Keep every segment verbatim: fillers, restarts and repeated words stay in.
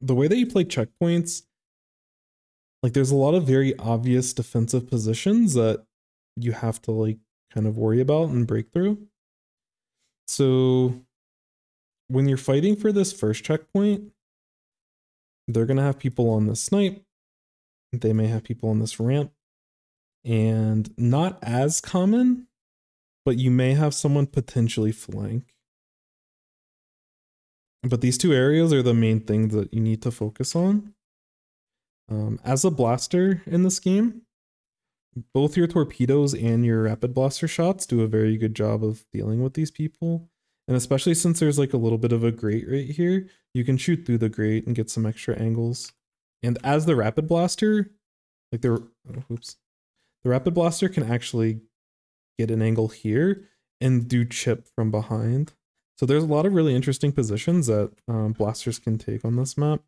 the way that you play checkpoints, like there's a lot of very obvious defensive positions that you have to like kind of worry about and break through. So when you're fighting for this first checkpoint, they're going to have people on this snipe. They may have people on this ramp, and not as common, but you may have someone potentially flank. But these two areas are the main things that you need to focus on. Um, as a blaster in this game, both your torpedoes and your rapid blaster shots do a very good job of dealing with these people. And especially since there's like a little bit of a grate right here, you can shoot through the grate and get some extra angles. And as the rapid blaster, like the, oh, oops, the rapid blaster can actually get an angle here and do chip from behind. So there's a lot of really interesting positions that um, blasters can take on this map.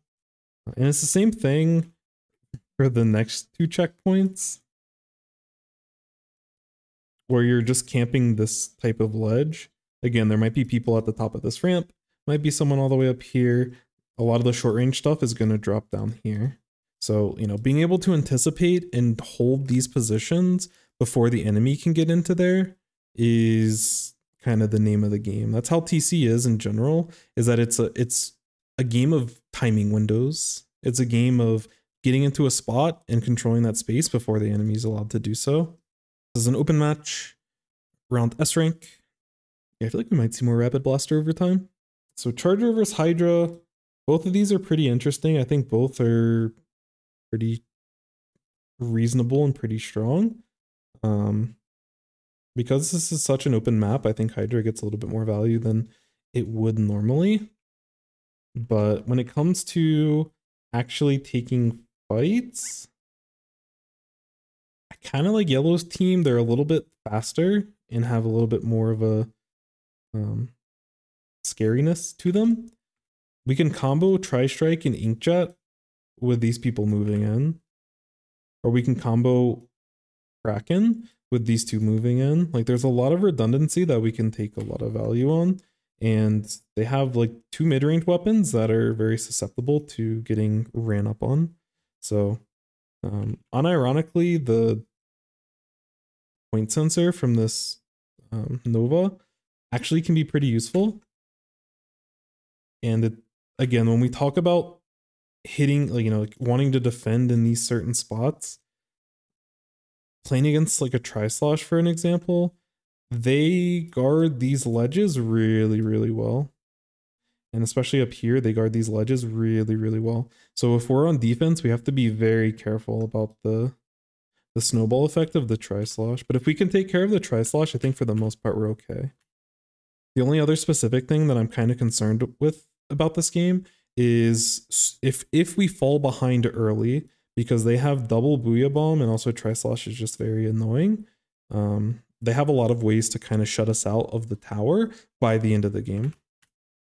And it's the same thing for the next two checkpoints, where you're just camping this type of ledge. Again, there might be people at the top of this ramp, might be someone all the way up here. A lot of the short range stuff is going to drop down here. So, you know, being able to anticipate and hold these positions before the enemy can get into there is kind of the name of the game. That's how T C is in general, is that it's a, it's a game of timing windows. It's a game of getting into a spot and controlling that space before the enemy is allowed to do so. This is an open match, round S rank. Yeah, I feel like we might see more Rapid Blaster over time. So Charger versus Hydra, both of these are pretty interesting. I think both are pretty reasonable and pretty strong. Um, because this is such an open map, I think Hydra gets a little bit more value than it would normally. But when it comes to actually taking fights, I kind of like Yellow's team. They're a little bit faster and have a little bit more of a um, scariness to them. We can combo Tri-Strike and Inkjet with these people moving in, or we can combo Kraken with these two moving in. Like there's a lot of redundancy that we can take a lot of value on. And they have like two mid-range weapons that are very susceptible to getting ran up on. So um, unironically, the point sensor from this um, Nova actually can be pretty useful. And it, again, when we talk about hitting, like, you know, like wanting to defend in these certain spots, playing against like a Tri-Slosh for an example, they guard these ledges really, really well. And especially up here, they guard these ledges really, really well. So if we're on defense, we have to be very careful about the the snowball effect of the Tri-Slosh. But if we can take care of the Tri-Slosh, I think for the most part, we're okay. The only other specific thing that I'm kind of concerned with about this game is if if we fall behind early, because they have double Booyah Bomb, and also Tri-Slosh is just very annoying. Um, they have a lot of ways to kind of shut us out of the tower by the end of the game.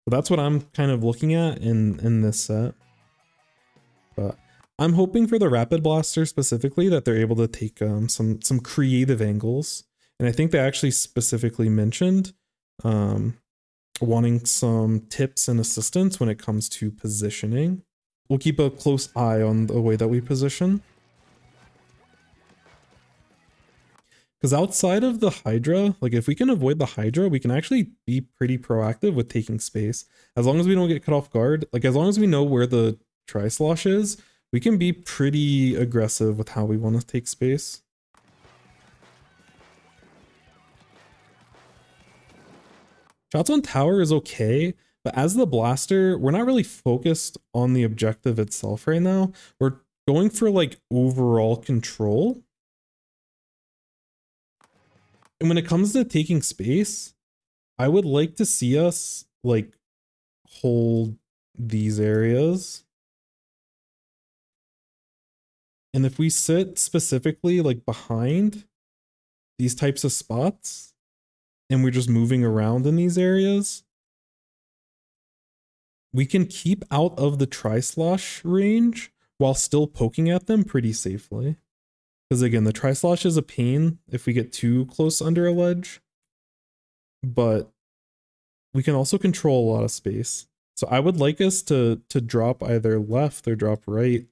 So that's what I'm kind of looking at in, in this set. But I'm hoping for the Rapid Blaster specifically that they're able to take um, some, some creative angles. And I think they actually specifically mentioned um, wanting some tips and assistance when it comes to positioning. We'll keep a close eye on the way that we position. Because outside of the Hydra, like if we can avoid the Hydra, we can actually be pretty proactive with taking space. As long as we don't get cut off guard, like as long as we know where the Tri-Slosh is, we can be pretty aggressive with how we want to take space. Shots on tower is okay, but as the blaster, we're not really focused on the objective itself right now. We're going for like overall control. And when it comes to taking space, I would like to see us like hold these areas. And if we sit specifically like behind these types of spots and we're just moving around in these areas, we can keep out of the Tri-Slosh range while still poking at them pretty safely. Because again, the Tri-Slosh is a pain if we get too close under a ledge, but we can also control a lot of space. So I would like us to to drop either left or drop right.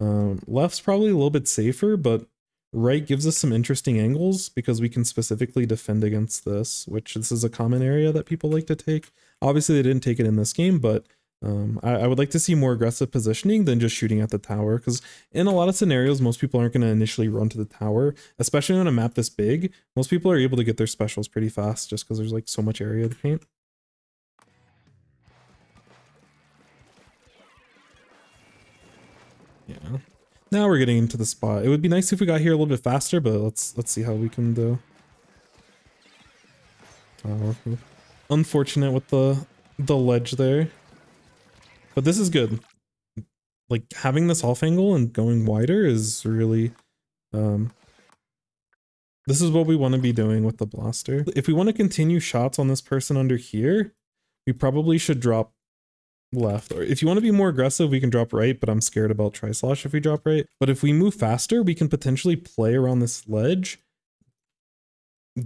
Um, left's probably a little bit safer, but right gives us some interesting angles because we can specifically defend against this, which this is a common area that people like to take. Obviously, they didn't take it in this game, but um, I, I would like to see more aggressive positioning than just shooting at the tower, because in a lot of scenarios, most people aren't going to initially run to the tower, especially on a map this big. Most people are able to get their specials pretty fast just because there's like so much area to paint. Yeah. Now we're getting into the spot. It would be nice if we got here a little bit faster, but let's let's see how we can do. Oh, unfortunate with the the ledge there. But this is good. Like having this off angle and going wider is really um this is what we want to be doing with the blaster. If we want to continue shots on this person under here, we probably should drop left, or if you want to be more aggressive we can drop right, but I'm scared about Trislosh if we drop right. But if we move faster we can potentially play around this ledge,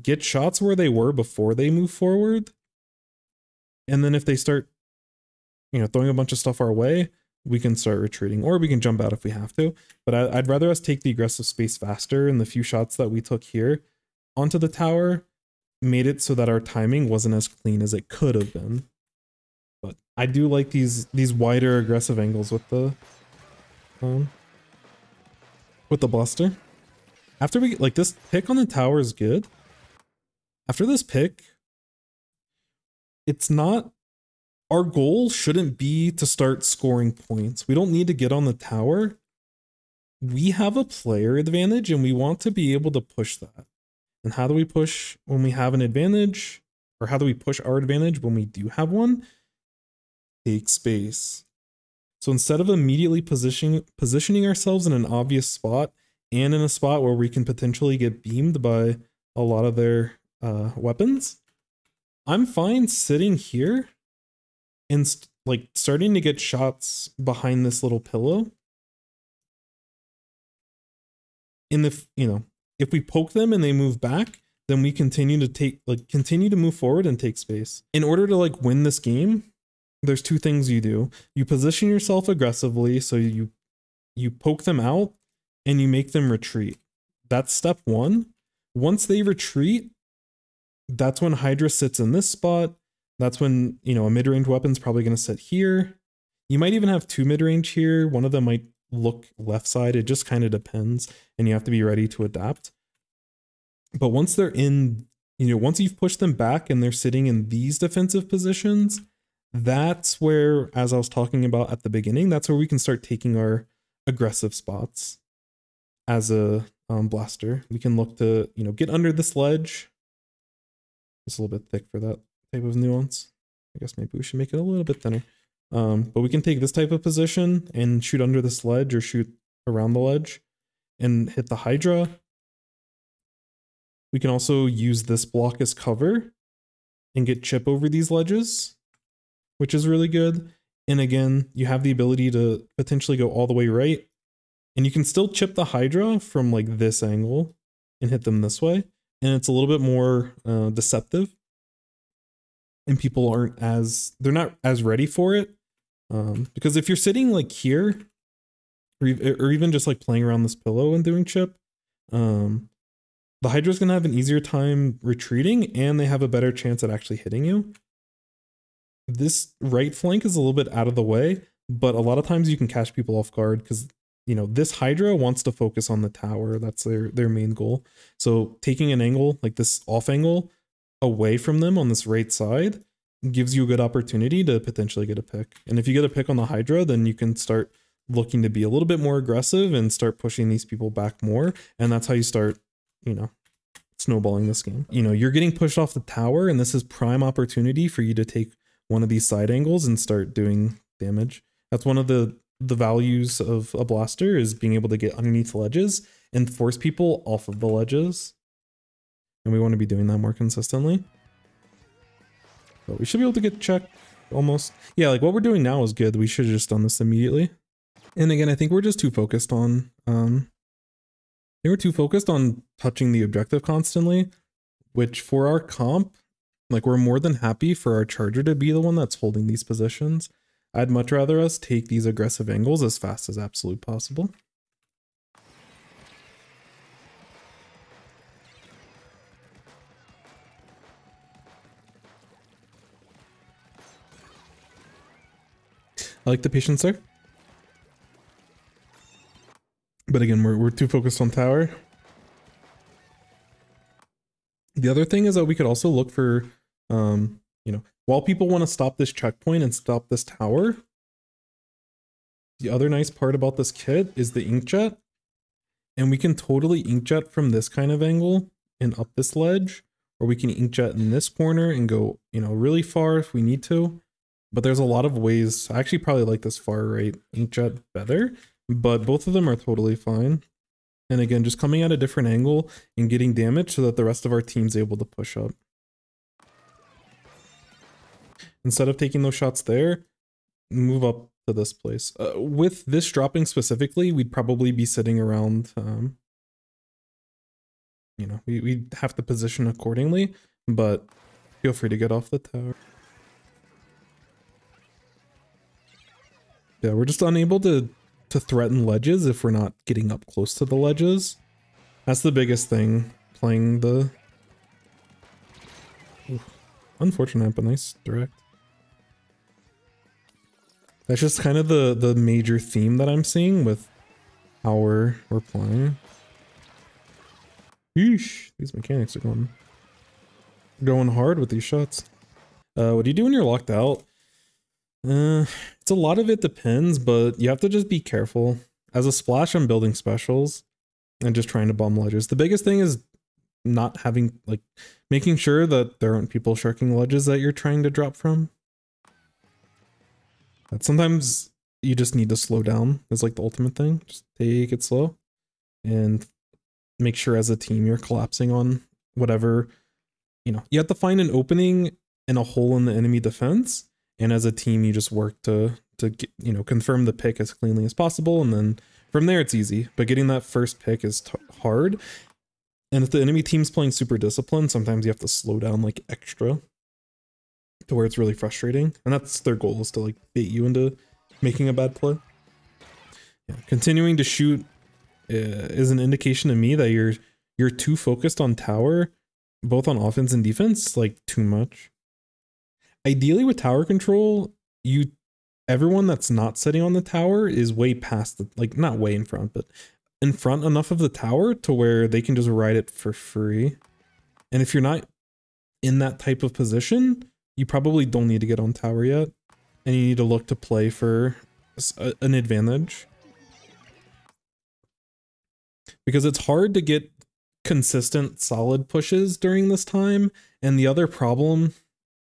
get shots where they were before they move forward, and then if they start, you know, throwing a bunch of stuff our way, we can start retreating, or we can jump out if we have to. But I, I'd rather us take the aggressive space faster, and the few shots that we took here onto the tower made it so that our timing wasn't as clean as it could have been. But I do like these these wider aggressive angles with the um with the blaster. After we like this pick on the tower is good. After this pick, it's not our goal shouldn't be to start scoring points. We don't need to get on the tower. We have a player advantage and we want to be able to push that. And how do we push when we have an advantage? Or how do we push our advantage when we do have one? Take space. So instead of immediately positioning positioning ourselves in an obvious spot and in a spot where we can potentially get beamed by a lot of their uh, weapons, I'm fine sitting here and st like starting to get shots behind this little pillow. And if you know if we poke them and they move back, then we continue to take like continue to move forward and take space. In order to like win this game, there's two things you do. You position yourself aggressively, so you you poke them out and you make them retreat. That's step one. Once they retreat, that's when Hydra sits in this spot. That's when, you know, a mid-range weapon's probably going to sit here. You might even have two mid-range here. One of them might look left side. It just kind of depends, and you have to be ready to adapt. But once they're in, you know, once you've pushed them back and they're sitting in these defensive positions, that's where, as I was talking about at the beginning, that's where we can start taking our aggressive spots as a um, blaster. We can look to, you know, get under this ledge. It's a little bit thick for that type of nuance. I guess maybe we should make it a little bit thinner. Um, but we can take this type of position and shoot under this ledge or shoot around the ledge and hit the Hydra. We can also use this block as cover and get chip over these ledges, which is really good. And again, you have the ability to potentially go all the way right, and you can still chip the Hydra from like this angle and hit them this way. And it's a little bit more uh, deceptive, and people aren't as, they're not as ready for it. Um, because if you're sitting like here, or, or even just like playing around this pillow and doing chip, um, the Hydra's gonna have an easier time retreating, and they have a better chance at actually hitting you. This right flank is a little bit out of the way, but a lot of times you can catch people off guard because, you know, this Hydra wants to focus on the tower. That's their, their main goal. So taking an angle like this off angle away from them on this right side gives you a good opportunity to potentially get a pick. And if you get a pick on the Hydra, then you can start looking to be a little bit more aggressive and start pushing these people back more. And that's how you start, you know, snowballing this game. You know, you're getting pushed off the tower, and this is prime opportunity for you to take one of these side angles and start doing damage. That's one of the the values of a blaster, is being able to get underneath ledges and force people off of the ledges. And we want to be doing that more consistently. But we should be able to get checked almost. Yeah, like what we're doing now is good. We should have just done this immediately. And again, I think we're just too focused on um they were too focused on touching the objective constantly, which for our comp, like we're more than happy for our charger to be the one that's holding these positions. I'd much rather us take these aggressive angles as fast as absolutely possible. I like the patience there. But again, we're, we're too focused on tower. The other thing is that we could also look for, um, you know, while people want to stop this checkpoint and stop this tower, the other nice part about this kit is the inkjet. And we can totally inkjet from this kind of angle and up this ledge, or we can inkjet in this corner and go, you know, really far if we need to. But there's a lot of ways. I actually probably like this far right inkjet better, but both of them are totally fine. And again, just coming at a different angle and getting damage so that the rest of our team's able to push up. Instead of taking those shots there, move up to this place. Uh, with this dropping specifically, we'd probably be sitting around, um, you know, we, we'd have to position accordingly, but feel free to get off the tower. Yeah, we're just unable to, to threaten ledges if we're not getting up close to the ledges. That's the biggest thing, playing the... Ooh, unfortunate, but nice direct. That's just kind of the, the major theme that I'm seeing with how we're, we're playing. Yeesh, these mechanics are going, going hard with these shots. Uh, what do you do when you're locked out? Uh, it's a lot of it depends, but you have to just be careful. As a splash, I'm building specials and just trying to bomb ledges. The biggest thing is not having, like, making sure that there aren't people sharking ledges that you're trying to drop from. But sometimes you just need to slow down. It's like the ultimate thing. Just take it slow and make sure as a team you're collapsing on whatever, you know, you have to find an opening and a hole in the enemy defense. And as a team, you just work to, to get, you know, confirm the pick as cleanly as possible. And then from there, it's easy. But getting that first pick is t hard. And if the enemy team's playing super disciplined, sometimes you have to slow down like extra to where it's really frustrating. And that's their goal, is to like bait you into making a bad play. Yeah. Continuing to shoot uh, is an indication to me that you're, you're too focused on tower, both on offense and defense, like too much. Ideally with tower control, you, everyone that's not sitting on the tower is way past the, like not way in front, but in front enough of the tower to where they can just ride it for free. And if you're not in that type of position, you probably don't need to get on tower yet. And you need to look to play for a, an advantage. Because it's hard to get consistent solid pushes during this time. And the other problem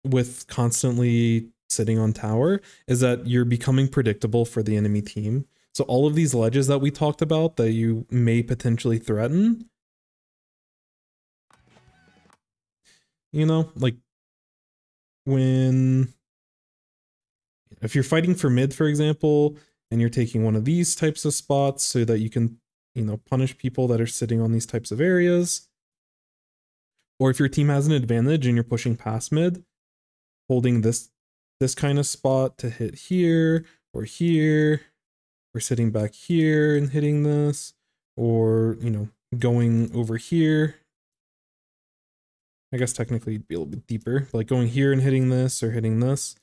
with constantly sitting on tower is that you're becoming predictable for the enemy team. So all of these ledges that we talked about that you may potentially threaten, you know, like when, if you're fighting for mid, for example, and you're taking one of these types of spots so that you can, you know, punish people that are sitting on these types of areas, or if your team has an advantage and you're pushing past mid, holding this this kind of spot to hit here or here, or sitting back here and hitting this, or, you know, going over here. I guess technically it'd be a little bit deeper, like going here and hitting this or hitting this.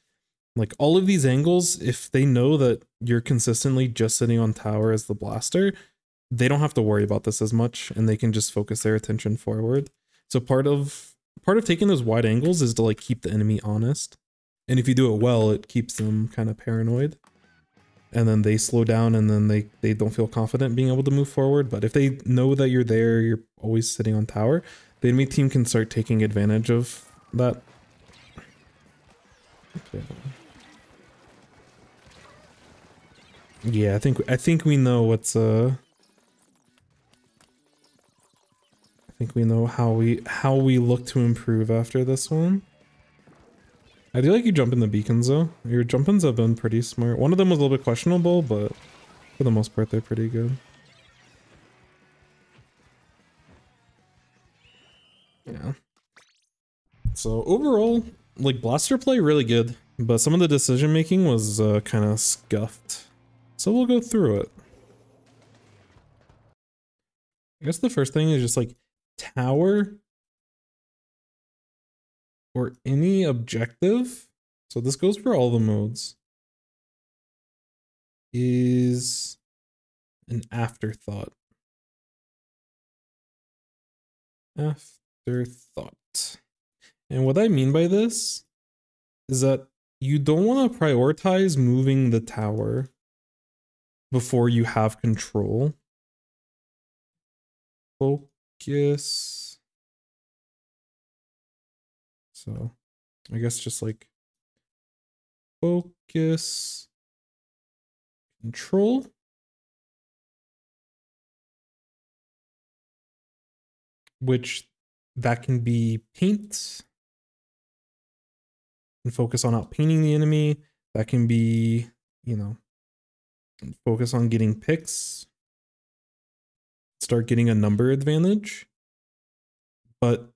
Like all of these angles, if they know that you're consistently just sitting on tower as the blaster, they don't have to worry about this as much and they can just focus their attention forward. So part of Part of taking those wide angles is to like keep the enemy honest. And if you do it well, it keeps them kind of paranoid. And then they slow down and then they, they don't feel confident being able to move forward. But if they know that you're there, you're always sitting on tower, the enemy team can start taking advantage of that. Okay. Yeah, I think I think we know what's uh I think we know how we how we look to improve after this one. I do like you jumping the beacons though. Your jump-ins have been pretty smart. One of them was a little bit questionable, but for the most part they're pretty good. Yeah. So overall, like blaster play really good. But some of the decision making was uh, kind of scuffed. So we'll go through it. I guess the first thing is just like tower or any objective. So this goes for all the modes. Is an afterthought. Afterthought. And what I mean by this is that you don't want to prioritize moving the tower before you have control. Focus. So I guess just like focus. Control. Which that can be paint. And focus on out painting the enemy. That can be, you know, focus on getting picks. Start getting a number advantage. But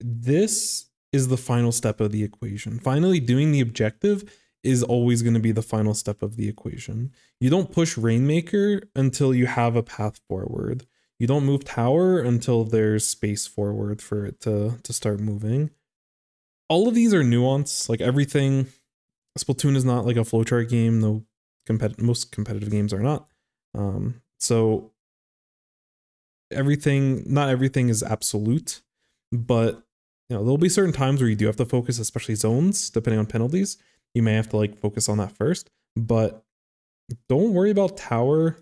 this is the final step of the equation. Finally doing the objective is always going to be the final step of the equation. You don't push Rainmaker until you have a path forward. You don't move tower until there's space forward for it to, to start moving. All of these are nuanced, like everything. Splatoon is not like a flowchart game, though compet- most competitive games are not. Um, so everything, not everything is absolute, but you know, there'll be certain times where you do have to focus, especially zones, depending on penalties. You may have to like focus on that first, but don't worry about tower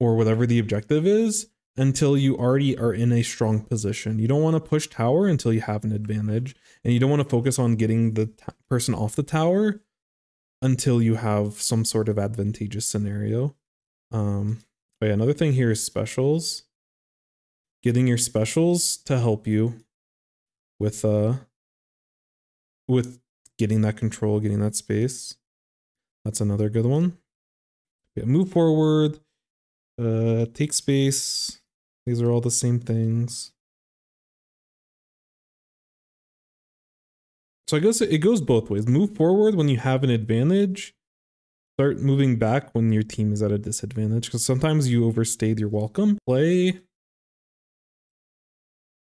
or whatever the objective is until you already are in a strong position. You don't want to push tower until you have an advantage, and you don't want to focus on getting the person off the tower until you have some sort of advantageous scenario. Um, but yeah, another thing here is specials. Getting your specials to help you with uh with getting that control, getting that space. That's another good one. Yeah, move forward, uh, take space. These are all the same things. So I guess it goes both ways. Move forward when you have an advantage. Start moving back when your team is at a disadvantage, because sometimes you overstayed your welcome. Play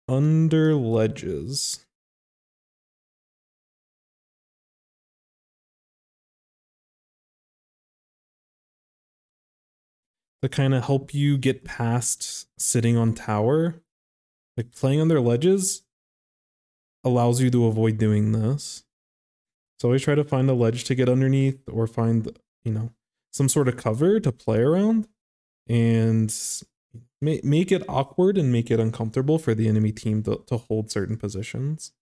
under ledges. To kind of help you get past sitting on tower. Like playing on their ledges allows you to avoid doing this. So always try to find a ledge to get underneath, or find, you know, some sort of cover to play around and make, make it awkward and make it uncomfortable for the enemy team to, to hold certain positions.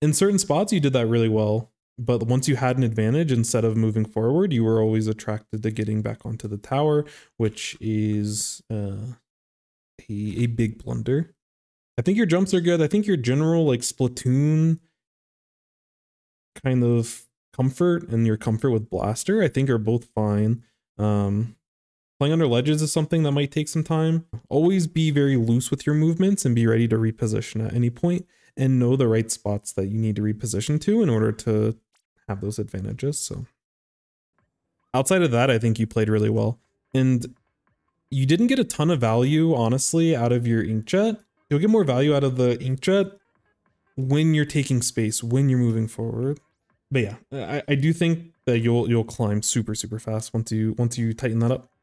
In certain spots you did that really well, but once you had an advantage, instead of moving forward, you were always attracted to getting back onto the tower, which is uh, a, a big blunder. I think your jumps are good. I think your general like Splatoon kind of comfort and your comfort with Blaster, I think, are both fine. Um, playing under ledges is something that might take some time. Always be very loose with your movements and be ready to reposition at any point, and know the right spots that you need to reposition to in order to have those advantages. So outside of that, I think you played really well, and you didn't get a ton of value, honestly, out of your inkjet. You'll get more value out of the inkjet when you're taking space, when you're moving forward. But yeah, I, I do think that you'll you'll climb super super fast once you once you tighten that up.